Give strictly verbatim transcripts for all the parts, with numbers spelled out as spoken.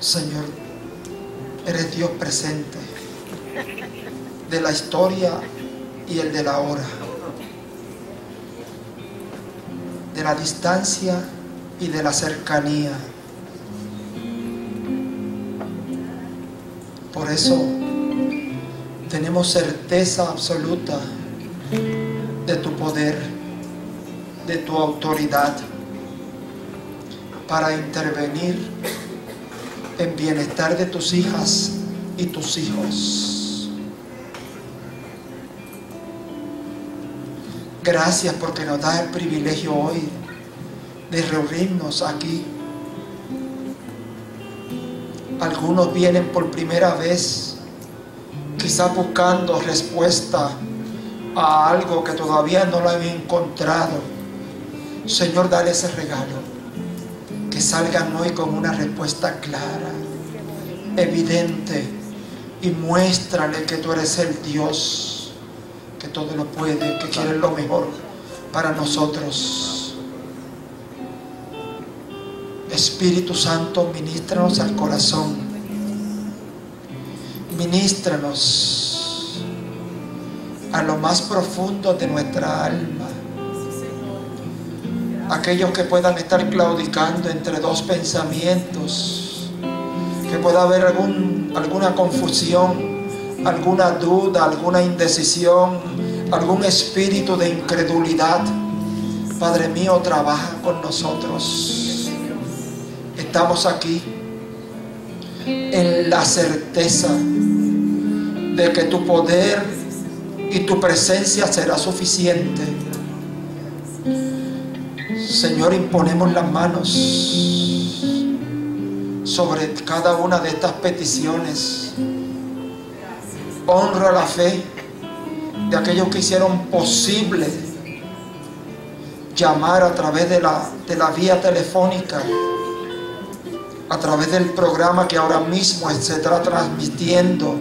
Señor, eres Dios presente de la historia y el de la hora, de la distancia y de la cercanía. Por eso tenemos certeza absoluta de tu poder, de tu autoridad para intervenir en bienestar de tus hijas y tus hijos. Gracias porque nos das el privilegio hoy de reunirnos aquí. Algunos vienen por primera vez, quizás buscando respuesta a algo que todavía no lo han encontrado. Señor, dale ese regalo, que salgan hoy con una respuesta clara, evidente, y muéstrale que tú eres el Dios que todo lo puede, que quiere lo mejor para nosotros. Espíritu Santo, ministranos al corazón, ministranos a lo más profundo de nuestra alma. Aquellos que puedan estar claudicando entre dos pensamientos, que pueda haber algún, alguna confusión, alguna duda, alguna indecisión, algún espíritu de incredulidad, Padre mío, trabaja con nosotros. Estamos aquí en la certeza de que tu poder y tu presencia será suficiente. Señor, imponemos las manos sobre cada una de estas peticiones. Honra la fe de aquellos que hicieron posible llamar a través de la, de la vía telefónica, a través del programa que ahora mismo se está transmitiendo,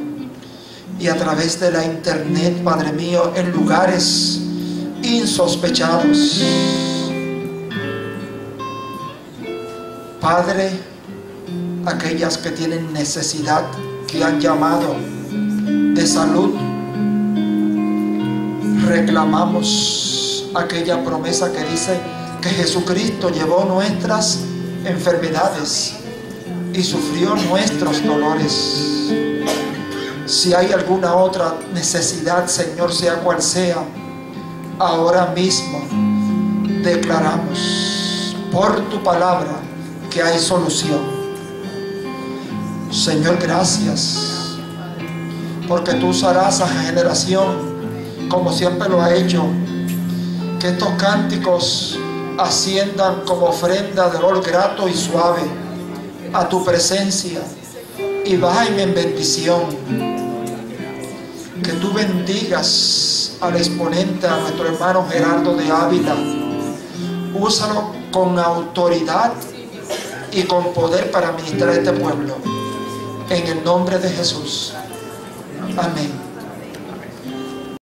y a través de la internet, Padre mío, en lugares insospechados. Padre, aquellas que tienen necesidad, que han llamado de salud, reclamamos aquella promesa que dice que Jesucristo llevó nuestras enfermedades y sufrió nuestros dolores. Si hay alguna otra necesidad, Señor, sea cual sea, ahora mismo declaramos por tu palabra que hay solución. Señor, gracias, porque tú usarás a generación, como siempre lo ha hecho, que estos cánticos asciendan como ofrenda de olor grato y suave a tu presencia, y bajen en bendición. Que tú bendigas al exponente, a nuestro hermano Gerardo de Ávila. Úsalo con autoridad y con poder para ministrar a este pueblo. En el nombre de Jesús. Amén.